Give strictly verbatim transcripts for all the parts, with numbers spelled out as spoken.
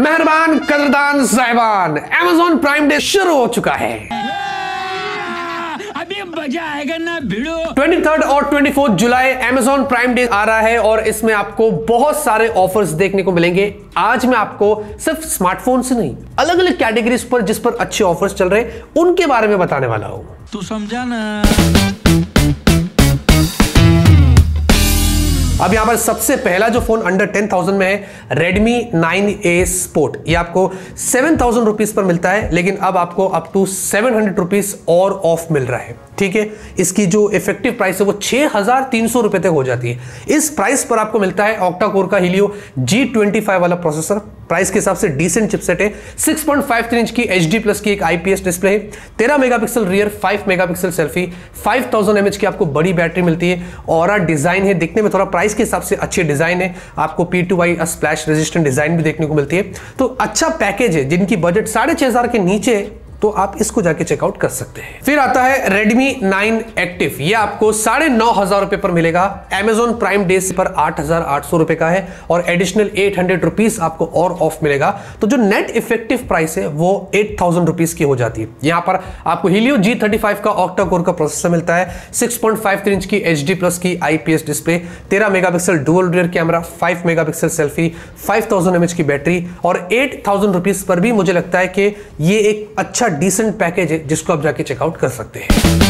मेहरबान कदरदान साहिबान, Amazon prime day शुरू हो चुका है। अभी मजा आएगा ना भिड़ो। तेईस और चौबीस जुलाई अमेज़न प्राइम डे आ रहा है और इसमें आपको बहुत सारे ऑफर्स देखने को मिलेंगे। आज मैं आपको सिर्फ स्मार्टफोन से नहीं, अलग अलग कैटेगरीज पर जिस पर अच्छे ऑफर्स चल रहे हैं उनके बारे में बताने वाला हूँ। तू समझा ना। अब यहाँ पर सबसे पहला जो फोन अंडर टेन थाउजेंड में है Redmi नाइन ए Sport, ये आपको सेवन थाउजेंड रुपीज पर मिलता है, लेकिन अब आपको up to seven hundred rupees और ऑफ मिल रहा है। ठीक है, इसकी जो इफेक्टिव प्राइस है वो सिक्स थाउजेंड थ्री हंड्रेड रुपए तक हो जाती है। इस प्राइस पर आपको मिलता है ऑक्टा कोर का Helio जी ट्वेंटी फाइव वाला प्रोसेसर। प्राइस के हिसाब से डिसेंट चिपसेट है। सिक्स पॉइंट फाइव इंच की एच डी प्लस की एक आईपीएस डिस्प्ले है, तेरह megapixel rear, five megapixel selfie, five thousand mAh की आपको बड़ी बैटरी मिलती है। ऑरा डिजाइन है, दिखने में थोड़ा प्राइस के हिसाब से अच्छे डिजाइन है। आपको P two Y splash resistant design भी देखने को मिलती है। तो अच्छा पैकेज है। जिनकी बजट साढ़े छह हजार के नीचे तो आप इसको जाके चेकआउट कर सकते हैं। फिर आता है Redmi नाइन Active, ये आपको साढ़े नौ हजार रुपए पर मिलेगा। Amazon Prime Day पर आठ हजार आठ सौ रुपए का है और एडिशनल एट हंड्रेड रुपीज आपको और ऑफ मिलेगा। तो जो नेट इफेक्टिव प्राइस है वो एट थाउजेंड रुपीज की हो जाती है। यहाँ पर आपको Helio जी थर्टी फाइव का ऑक्टा कोर का प्रोसेसर मिलता है, सिक्स पॉइंट फाइव इंच की एच डी प्लस की आईपीएस डिस्प्ले, तेरह mega pixel dual rear camera, five mega pixel selfie, five thousand mAh की बैटरी और एट थाउजेंड रुपीज पर भी मुझे लगता है कि ये एक अच्छा डिसेंट पैकेज है जिसको आप जाके चेकआउट कर सकते हैं।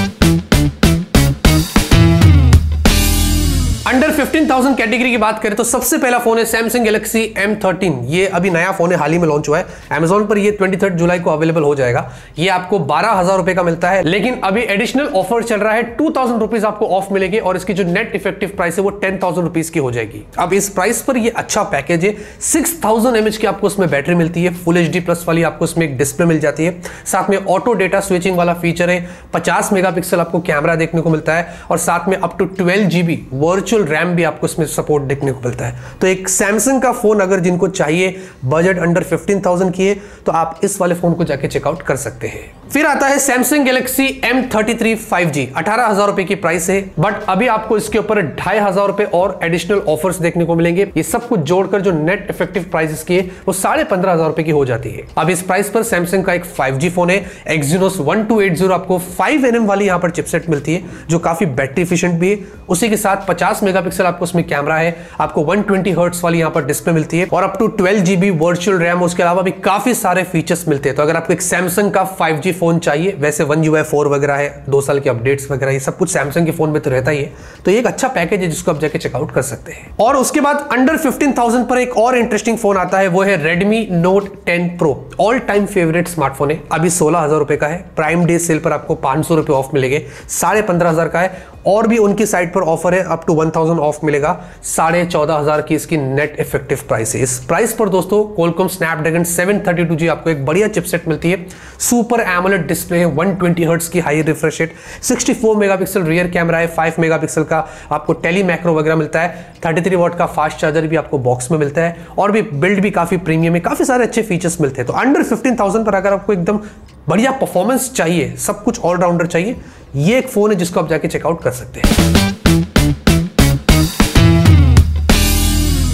अंडर फिफ्टीन थाउजेंड कैटेगरी की बात करें तो सबसे पहला फोन है Samsung Galaxy एम थर्टीन। ये अभी नया फोन है, हाल ही में लॉन्च हुआ है। Amazon पर ये तेईस जुलाई को अवेलेबल हो जाएगा। ये आपको बारह हजार रुपए का मिलता है, लेकिन अभी एडिशनल ऑफर चल रहा है, टू थाउजेंड रुपीज आपको ऑफ मिलेगी और इसकी जो नेट इफेक्टिव प्राइस है वो टेन थाउजेंड रुपीज की हो जाएगी। अब इस प्राइस पर ये अच्छा पैकेज है। सिक्स थाउजेंड एमएच की आपको उसमें बैटरी मिलती है, फुल एच डी प्लस वाली आपको उसमें एक डिस्प्ले मिल जाती है, साथ में ऑटो डेटा स्विचिंग वाला फीचर है, पचास मेगा पिक्सल आपको कैमरा देखने को मिलता है और साथ में up to twelve GB virtual RAM भी आपको इसमें सपोर्ट देखने को मिलता है। तो एक सैमसंग का फोन अगर जिनको चाहिए, बजट अंडर फिफ्टीन थाउजेंड की है, तो आप इस वाले फोन को जाके चेकआउट कर सकते हैं। फिर आता है Samsung Galaxy M thirty three five G, अठारह हजार रुपए की प्राइस है, बट अभी आपको इसके ऊपर ढाई हजार रुपए और एडिशनल ऑफर्स देखने को मिलेंगे। ये सब कुछ जोड़कर जो नेट इफेक्टिव प्राइस इसकी है वो साढ़े पंद्रह हजार रुपए की हो जाती है। अब इस प्राइस पर सैमसंग का एक फाइव जी फोन है Exynos one two eight zero, आपको फाइव एन एम वाली यहाँ पर चिपसेट मिलती है जो काफी बैटरी इफिशियंट भी है। उसी के साथ पचास मेगापिक्सल आपको उसमें कैमरा है, आपको वन ट्वेंटी हर्ट्ज वाली यहाँ पर डिस्प्ले मिलती है और up to twelve GB virtual RAM, उसके अलावा भी काफी सारे फीचर्स मिलते हैं। तो अगर आपको एक सैमसंग का फाइव जी फोन चाहिए, वैसे वन यू आई फोर वगैरह है, दो साल के अपडेट्स वगैरह, ये सब कुछ सैमसंग के फोन में तो रहता ही है। तो ये एक अच्छा पैकेज है जिसको आप जाके चेकआउट कर सकते हैं। और उसके बाद अंडर फिफ्टीन थाउजेंड पर एक और इंटरेस्टिंग फोन आता है, वो है Redmi Note ten Pro, all time favourite smartphone है। अभी सोलह हजार रुपए का है, प्राइम डे सेल पर आपको पांच सौ रुपए ऑफ मिलेंगे, साढ़े पंद्रह हजार का है और भी उनकी साइट पर ऑफर है, up to one thousand off मिलेगा। साढ़े चौदह हजार की इसकी नेट इफेक्टिव प्राइस है। इस प्राइस पर दोस्तों Qualcomm Snapdragon seven thirty two G आपको एक बढ़िया चिपसेट मिलती है, सुपर एमोलेड डिस्प्ले है, वन ट्वेंटी हर्ट्ज की high refresh rate, sixty four megapixel rear camera है, फाइव मेगापिक्सल का आपको टेली मैक्रो वगैरह मिलता है, थर्टी थ्री वॉट का फास्ट चार्जर भी आपको बॉक्स में मिलता है और भी बिल्ड भी काफी प्रीमियम है, काफी सारे अच्छे फीचर्स मिलते हैं। तो अंडर फिफ्टीन थाउजेंड पर अगर आपको एकदम बढ़िया परफॉर्मेंस चाहिए, सब कुछ ऑलराउंडर चाहिए, ये एक फोन है जिसको आप जाके चेकआउट कर सकते हैं।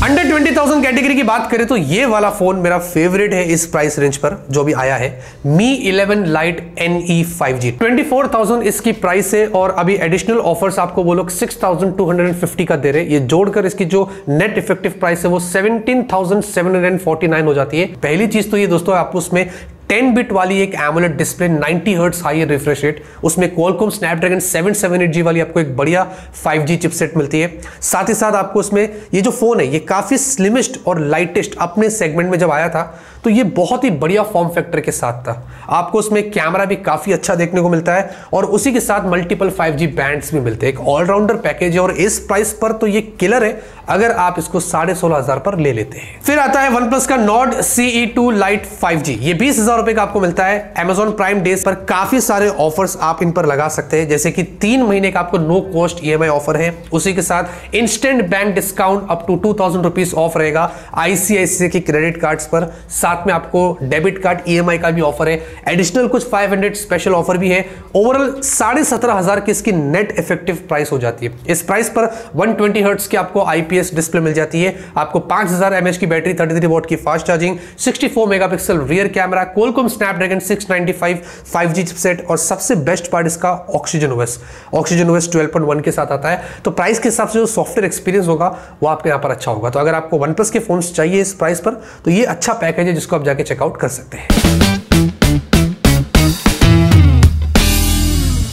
अंडर ट्वेंटी थाउजेंड कैटेगरी की बात करें तो ये वाला फोन मेरा फेवरेट है इस प्राइस रेंज पर जो भी आया है, Mi eleven Lite N E five G. चौबीस हजार इसकी प्राइस है और अभी एडिशनल ऑफर्स आपको वो लोग six thousand two hundred fifty का दे रहे हैं। ये जोड़कर इसकी जो नेट इफेक्टिव प्राइस है वो seventeen thousand seven hundred forty nine हो जाती है। पहली चीज तो ये दोस्तों, आपको उसमें टेन बिट वाली एक AMOLED display, ninety hertz high refresh rate, उसमें Qualcomm Snapdragon seven seven eight G वाली आपको एक बढ़िया फाइव जी चिपसेट मिलती है। साथ ही साथ आपको इसमें ये जो फोन है ये काफी स्लिमिस्ट और लाइटेस्ट अपने सेगमेंट में जब आया था तो ये बहुत ही बढ़िया फॉर्म फैक्टर के साथ था। आपको उसमें कैमरा भी काफी अच्छा देखने को मिलता है और उसी के साथ मल्टीपल फाइव जी बैंड्स भी मिलते हैं। एक ऑलराउंडर पैकेज है और इस प्राइस पर तो ये किलर है अगर आप इसको साढ़े सोलह हजार पर ले लेते हैं। फिर आता है OnePlus का Nord C E two Lite five G, ये बीस हजार हजार रुपए का आपको मिलता है। Amazon Prime Days पर काफी सारे ऑफर्स आप इन पर लगा सकते हैं, जैसे कि तीन महीने का आपको no cost E M I offer है, उसी के साथ instant bank discount up to two thousand rupees off रहेगा आई सी आई सी आई के क्रेडिट कार्ड्स पर। साथ में आपको debit card E M I का भी ऑफर है, एडिशनल कुछ फाइव हंड्रेड स्पेशल ऑफर भी है। ओवरऑल साढ़े सत्रह हजार की इसकी नेट इफेक्टिव प्राइस हो जाती है। इस प्राइस पर वन ट्वेंटी हर्ट्स की आपको आई पी एस डिस्प्ले मिल जाती है, आपको पांच हजार एम एच की बैटरी, थर्टी थ्री वॉट की fast charging, sixty four megapixel rear camera, Qualcomm Snapdragon six nine five five G chipset, और सबसे बेस्ट पार्ट इसका Oxygen OS Oxygen OS twelve point one के साथ आता है। तो प्राइस के हिसाब से जो सॉफ्टवेयर एक्सपीरियंस होगा वो आपके यहाँ पर अच्छा होगा। तो अगर आपको OnePlus के फोन्स चाहिए इस प्राइस पर, तो ये अच्छा पैकेज है जिसको आप जाके चेकआउट कर सकते हैं।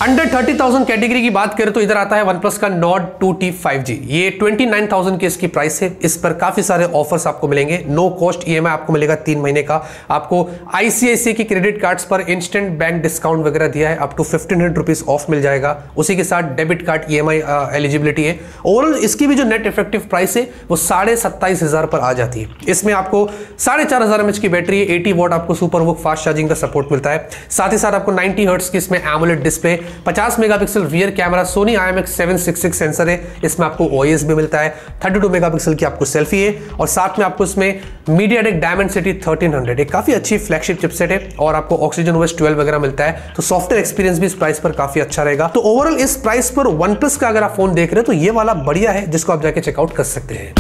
अंडर थर्टी थाउजेंड कैटेगरी की बात करें तो इधर आता है OnePlus का Nord two T five G. ये ट्वेंटी नाइन थाउजेंड की इसकी प्राइस है। इस पर काफी सारे ऑफर्स आपको मिलेंगे। No cost E M I आपको मिलेगा तीन महीने का, आपको आई सी आई सी आई की क्रेडिट कार्ड्स पर इंस्टेंट बैंक डिस्काउंट वगैरह दिया है, up to fifteen hundred rupees off मिल जाएगा। उसी के साथ debit card E M I eligibility है। ओवरऑल इसकी भी जो नेट इफेक्टिव प्राइस है वो साढ़े सत्ताईस हजार पर आ जाती है। इसमें आपको साढ़े चार हजार एम एच की बैटरी है, एटी वॉट आपको सुपर वुक फास्ट चार्जिंग का सपोर्ट मिलता है, साथ ही साथ आपको नाइनटी हर्ट्स की इसमें AMOLED display, fifty megapixel rear camera, Sony I M X seven six six sensor है, इसमें आपको ओ आई एस भी मिलता है, थर्टी टू मेगापिक्सल की आपको सेल्फी है, और साथ में आपको इसमें MediaTek Dimensity थर्टीन हंड्रेड एक काफी अच्छी फ्लैगशिप चिपसेट है, और आपको ऑक्सीजन ओएस ट्वेल्व वगैरह मिलता है। तो सॉफ्टवेयर एक्सपीरियंस भी इस प्राइस पर काफी अच्छा रहेगा। तो ओवरऑल इस प्राइस पर OnePlus का अगर आप फोन देख रहे हो तो ये वाला बढ़िया है जिसको आप जाके चेकआउट कर सकते हैं।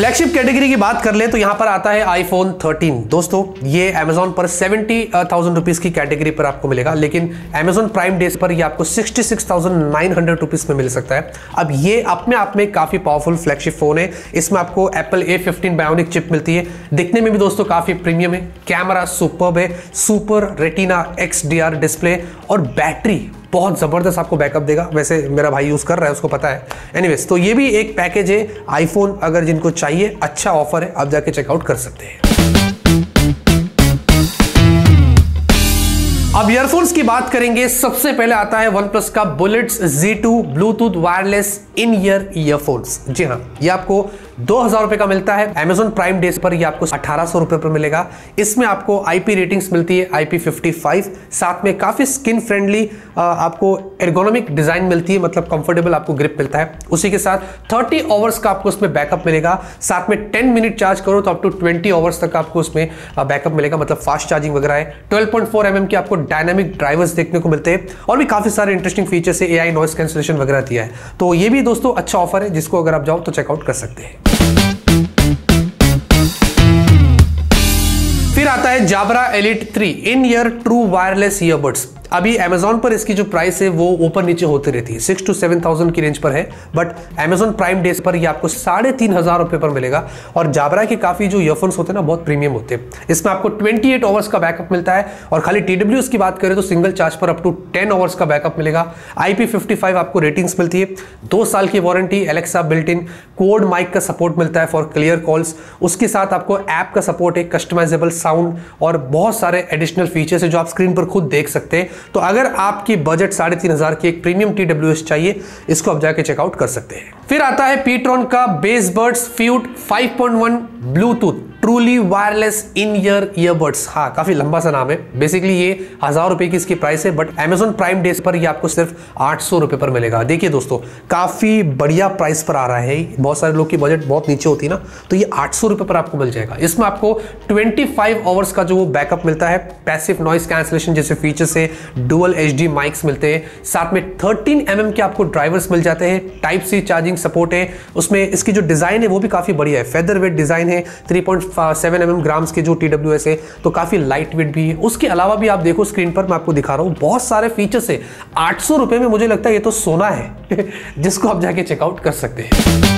फ्लैगशिप कैटेगरी की बात कर ले तो यहाँ पर आता है आईफोन थर्टीन। दोस्तों ये Amazon पर सेवेंटी थाउजेंड रुपीज की कैटेगरी पर आपको मिलेगा, लेकिन Amazon Prime Days पर ये आपको sixty six thousand nine hundred rupees में मिल सकता है। अब ये अपने आप में काफी पावरफुल फ्लैगशिप फोन है। इसमें आपको Apple A fifteen bionic chip मिलती है, दिखने में भी दोस्तों काफी प्रीमियम है, कैमरा सुपर्ब है, super retina X D R display, और बैटरी बहुत ज़बरदस्त आपको बैकअप देगा। वैसे मेरा भाई यूज़ कर रहा है, उसको पता है। एनीवेज तो ये भी एक पैकेज है आईफोन, अगर जिनको चाहिए अच्छा ऑफर है, आप जाके चेकआउट कर सकते हैं। अब ईयरफोन्स की बात करेंगे। सबसे पहले आता है OnePlus का bullets Z two Bluetooth wireless in ear earphones. जी हाँ, ये आपको दो हजार रुपए का मिलता है। Amazon Prime Days पर ये आपको अठारह सौ रुपए पर मिलेगा। इसमें आपको आई पी रेटिंग्स मिलती है आई पी फिफ्टी फाइव, साथ में काफी स्किन फ्रेंडली आपको एर्गोनॉमिक डिजाइन मिलती है, मतलब कंफर्टेबल आपको ग्रिप मिलता है। उसी के साथ थर्टी आवर्स का आपको उसमें बैकअप मिलेगा, साथ में टेन मिनट चार्ज करो तो अप टू ट्वेंटी आवर्स तक आपको उसमें बैकअप मिलेगा, मतलब फास्ट चार्जिंग वगैरह है। Twelve point four M M की आपको डायनामिक ड्राइवर्स देखने को मिलते हैं, और भी काफी सारे इंटरेस्टिंग फीचर्स है, ए आई नॉइस कैंसलेशन वगैरह दिया है। तो ये भी दोस्तों अच्छा ऑफर है जिसको अगर आप जाओ तो चेकआउट कर सकते हैं। फिर आता है Jabra elite three in ear true wireless earbuds. अभी Amazon पर इसकी जो प्राइस है वो ऊपर नीचे होती रहती है, सिक्स टू सेवन थाउजेंड की रेंज पर है, बट Amazon Prime Days पर ये आपको साढ़े तीन हजार रुपये पर मिलेगा। और जाबरा के काफ़ी जो ईयरफोन्स होते हैं ना, बहुत प्रीमियम होते हैं। इसमें आपको ट्वेंटी एट आवर्स का बैकअप मिलता है, और खाली टी डब्ल्यू की बात करें तो सिंगल चार्ज पर अप टू टेन आवर्स का बैकअप मिलेगा। आई पी फिफ्टी फाइव आपको रेटिंग्स मिलती है, दो साल की warranty, Alexa built in, code mic का सपोर्ट मिलता है फॉर क्लियर कॉल्स, उसके साथ आपको ऐप का सपोर्ट है, कस्टमाइजेबल साउंड, और बहुत सारे एडिशनल फीचर्स हैं जो आप स्क्रीन पर खुद देख सकते हैं। तो अगर आपकी बजट साढ़े तीन हजार की एक प्रीमियम टी डब्ल्यू एस चाहिए, इसको आप जाके चेकआउट कर सकते हैं। फिर आता है Petron का bassbuds Fute five point one Bluetooth truly wireless in ear earbuds. हाँ, काफी लंबा सा नाम है। बेसिकली ये हजार रुपए की इसकी प्राइस है, बट Amazon Prime Days पर ये आपको सिर्फ आठ सौ रुपए पर मिलेगा। देखिए दोस्तों, काफी बढ़िया प्राइस पर आ रहा है। बहुत सारे लोग की बजट बहुत नीचे होती है ना, तो ये आठ सौ रुपए पर आपको मिल जाएगा। इसमें आपको ट्वेंटी फाइव आवर्स का जो बैकअप मिलता है, पैसिव नॉइस कैंसलेशन जैसे फीचर्स है, डुअल एच डी माइक्स मिलते हैं, साथ में थर्टीन एम एम के आपको ड्राइवर्स मिल जाते हैं, टाइप सी चार्जिंग सपोर्ट है। उसमें इसकी जो डिजाइन है वो भी काफी बढ़िया है, फेदर वेट डिजाइन है, three point seven M M grams के जो टी डब्ल्यू एस है, तो काफी लाइट वेट भी है। उसके अलावा भी आप देखो स्क्रीन पर मैं आपको दिखा रहा हूँ, बहुत सारे फीचर्स है। आठ सौ रुपए में मुझे लगता है ये तो सोना है जिसको आप जाके चेकआउट कर सकते हैं।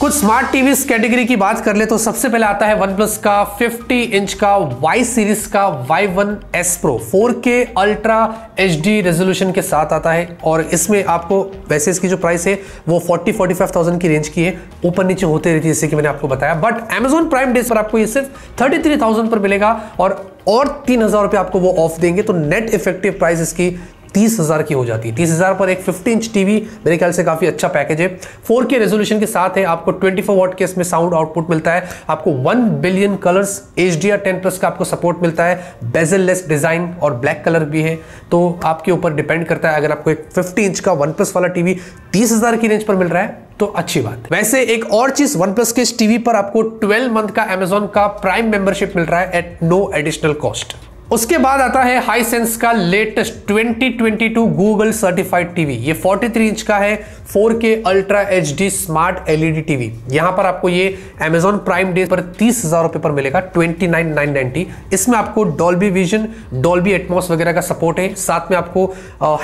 कुछ स्मार्ट टीवी कैटेगरी की बात कर ले तो सबसे पहले आता है OnePlus का फिफ्टी इंच का वाई सीरीज का Y one S pro four K ultra H D resolution के साथ आता है। और इसमें आपको वैसे इसकी जो प्राइस है वो फोर्टी फोर्टी फाइव थाउजेंड की रेंज की है, ऊपर नीचे होते रहती है जैसे कि मैंने आपको बताया। बट Amazon Prime Days पर आपको ये सिर्फ थर्टी थ्री थाउजेंड पर मिलेगा, और और तीन हजार रुपये आपको वो ऑफ देंगे। तो नेट इफेक्टिव प्राइस इसकी तीस हज़ार की हो जाती है। तीस हज़ार पर एक फिफ्टी इंच टीवी मेरे ख्याल से काफ़ी अच्छा पैकेज है। फोर के रेजोल्यूशन के साथ है, आपको ट्वेंटी फोर वॉट के इसमें साउंड आउटपुट मिलता है, आपको one billion colours H D R ten plus का आपको सपोर्ट मिलता है, बेजललेस डिज़ाइन और ब्लैक कलर भी है, तो आपके ऊपर डिपेंड करता है। अगर आपको एक फिफ्टी इंच का वन प्लस वाला टीवी तीस हज़ार की रेंज पर मिल रहा है तो अच्छी बात है। वैसे एक और चीज, वन प्लस के इस टीवी पर आपको ट्वेल्व मंथ का अमेजॉन का प्राइम मेंबरशिप मिल रहा है एट नो एडिशनल कॉस्ट। उसके बाद आता है हाईसेंस का latest twenty twenty two Google certified TV. ये फोर्टी थ्री इंच का है, four K ultra H D smart L E D TV. यहाँ पर आपको ये अमेजॉन प्राइम डे पर तीस हज़ार रुपये पर मिलेगा, twenty nine thousand nine hundred ninety. इसमें आपको डॉल्बी विजन, डॉल्बी एटमॉस वगैरह का सपोर्ट है, साथ में आपको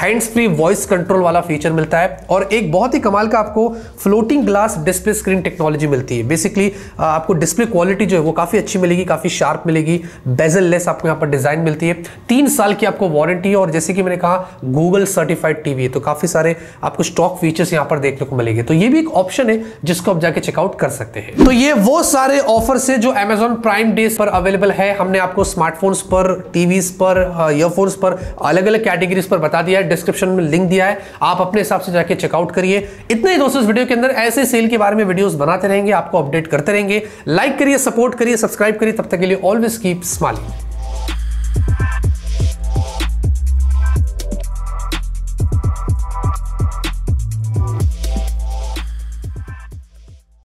हैंड्स फ्री वॉइस कंट्रोल वाला फीचर मिलता है, और एक बहुत ही कमाल का आपको floating glass display screen technology मिलती है। बेसिकली आपको डिस्प्ले क्वालिटी जो है वो काफ़ी अच्छी मिलेगी, काफ़ी शार्प मिलेगी, बेजल लेस आपको यहाँ पर डिज़ाइन मिलती है, तीन साल की आपको वारंटी है, और जैसे कि मैंने कहा गूगल सर्टिफाइड टीवी है, तो काफी सारे आपको स्टॉक फीचर्स यहां पर देखने को मिलेंगे, तो ये भी एक ऑप्शन है जिसको आप जाके चेकआउट कर सकते हैं। तो ये वो सारे ऑफर्स हैं जो Amazon प्राइम डेज पर अवेलेबल है। हमने आपको स्मार्टफोन्स पर, टीवीज पर, ईयरफोन्स पर अलग अलग कैटेगरीज पर बता दिया है, डिस्क्रिप्शन में लिंक दिया है, आप अपने हिसाब से जाके चेकआउट करिए। इतने ही दोस्तों, इस वीडियो के अंदर ऐसे सेल के बारे में वीडियोस बनाते रहेंगे, आपको अपडेट करते रहेंगे। लाइक करिए, सपोर्ट करिए, सब्सक्राइब करिए। तब तक के लिए ऑलवेज कीप स्माइलिंग।